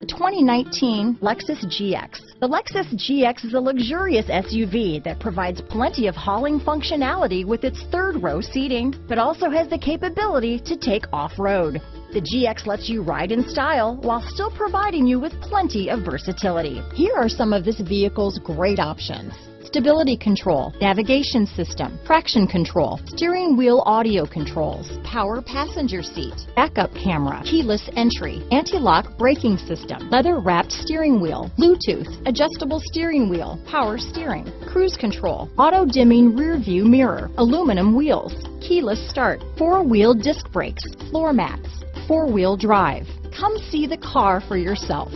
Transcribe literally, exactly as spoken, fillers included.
The twenty nineteen Lexus G X. The Lexus G X is a luxurious S U V that provides plenty of hauling functionality with its third row seating, but also has the capability to take off-road. The G X lets you ride in style while still providing you with plenty of versatility. Here are some of this vehicle's great options: stability control, navigation system, traction control, steering wheel audio controls, power passenger seat, backup camera, keyless entry, anti-lock braking system, leather-wrapped steering wheel, Bluetooth, adjustable steering wheel, power steering, cruise control, auto-dimming rear-view mirror, aluminum wheels, keyless start, four-wheel disc brakes, floor mats, four-wheel drive. Come see the car for yourself.